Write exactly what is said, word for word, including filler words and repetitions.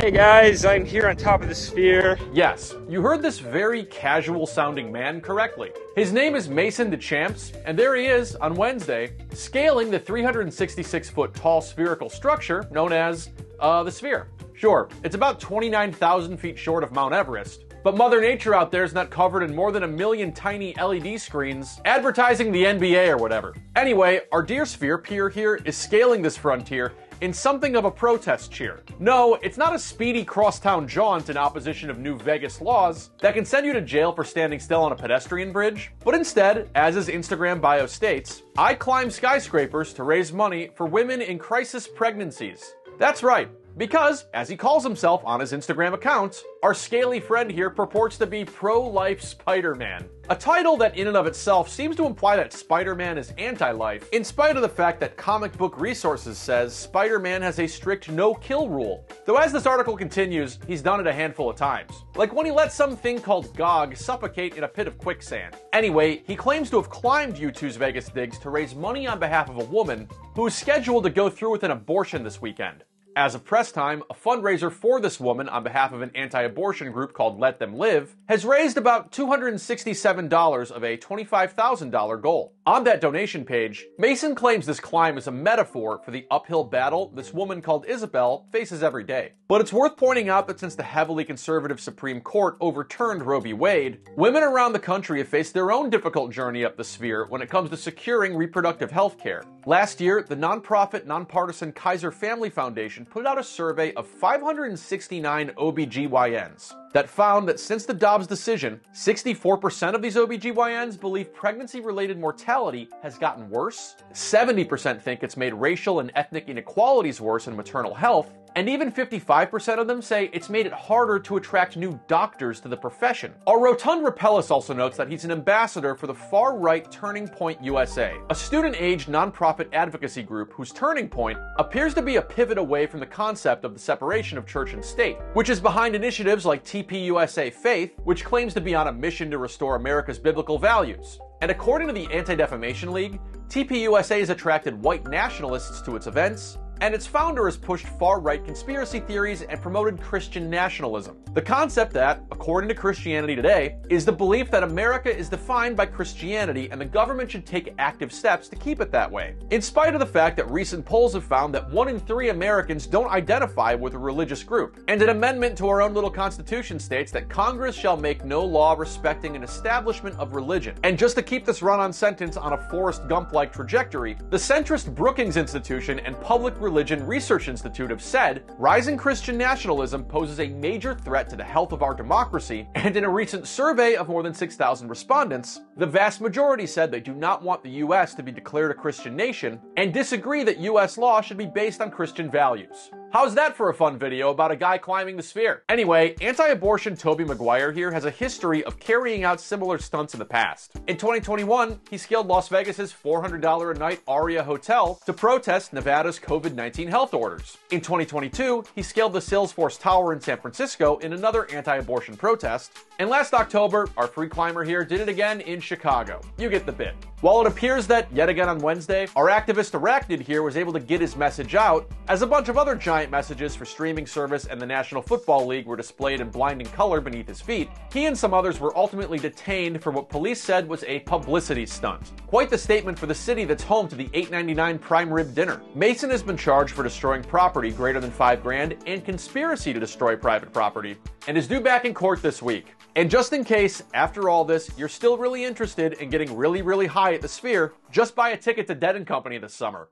Hey guys, I'm here on top of the Sphere. Yes, you heard this very casual sounding man correctly. His name is Maison DesChamps, and there he is on Wednesday, scaling the three hundred sixty-six foot tall spherical structure known as uh, the Sphere. Sure, it's about twenty-nine thousand feet short of Mount Everest, but Mother Nature out there is not covered in more than a million tiny L E D screens advertising the N B A or whatever. Anyway, our dear Sphere peer here is scaling this frontier in something of a protest cheer. No, it's not a speedy crosstown jaunt in opposition of new Vegas laws that can send you to jail for standing still on a pedestrian bridge, but instead, as his Instagram bio states, I climb skyscrapers to raise money for women in crisis pregnancies. That's right, because, as he calls himself on his Instagram account, our scaly friend here purports to be pro-life Spider-Man. A title that in and of itself seems to imply that Spider-Man is anti-life, in spite of the fact that Comic Book Resources says Spider-Man has a strict no-kill rule. Though as this article continues, he's done it a handful of times. Like when he let some thing called Gog suffocate in a pit of quicksand. Anyway, he claims to have climbed U two's Vegas digs to raise money on behalf of a woman who is scheduled to go through with an abortion this weekend. As of press time, a fundraiser for this woman on behalf of an anti-abortion group called Let Them Live has raised about two hundred sixty-seven dollars of a twenty-five thousand dollar goal. On that donation page, Maison claims this climb is a metaphor for the uphill battle this woman called Isabel faces every day. But it's worth pointing out that since the heavily conservative Supreme Court overturned Roe v. Wade, women around the country have faced their own difficult journey up the Sphere when it comes to securing reproductive health care. Last year, the nonprofit, nonpartisan Kaiser Family Foundation put out a survey of five hundred sixty-nine O B G Y Ns that found that since the Dobbs decision, sixty-four percent of these O B G Y Ns believe pregnancy-related mortality has gotten worse, seventy percent think it's made racial and ethnic inequalities worse in maternal health, and even fifty-five percent of them say it's made it harder to attract new doctors to the profession. Our rotund Rapellis also notes that he's an ambassador for the far-right Turning Point U S A, a student-age nonprofit advocacy group whose turning point appears to be a pivot away from the concept of the separation of church and state, which is behind initiatives like T P U S A Faith, which claims to be on a mission to restore America's biblical values. And according to the Anti-Defamation League, T P U S A has attracted white nationalists to its events, and its founder has pushed far-right conspiracy theories and promoted Christian nationalism. The concept that, according to Christianity Today, is the belief that America is defined by Christianity and the government should take active steps to keep it that way. In spite of the fact that recent polls have found that one in three Americans don't identify with a religious group, and an amendment to our own little constitution states that Congress shall make no law respecting an establishment of religion. And just to keep this run-on sentence on a Forrest Gump-like trajectory, the centrist Brookings Institution and Public Religion Religion Research Institute have said, rising Christian nationalism poses a major threat to the health of our democracy, and in a recent survey of more than six thousand respondents, the vast majority said they do not want the U S to be declared a Christian nation, and disagree that U S law should be based on Christian values. How's that for a fun video about a guy climbing the Sphere? Anyway, anti-abortion Toby Maguire here has a history of carrying out similar stunts in the past. In twenty twenty-one, he scaled Las Vegas's four hundred dollar a night Aria Hotel to protest Nevada's COVID nineteen health orders. In twenty twenty-two, he scaled the Salesforce Tower in San Francisco in another anti-abortion protest. And last October, our free climber here did it again in Chicago. You get the bit. While it appears that, yet again on Wednesday, our activist Arachnid here was able to get his message out, as a bunch of other giant messages for streaming service and the National Football League were displayed in blinding color beneath his feet, he and some others were ultimately detained for what police said was a publicity stunt. Quite the statement for the city that's home to the eight ninety-nine prime rib dinner. Maison has been charged for destroying property greater than five grand and conspiracy to destroy private property, and is due back in court this week. And just in case, after all this, you're still really interested in getting really, really high at the Sphere, just buy a ticket to Dead and Company this summer.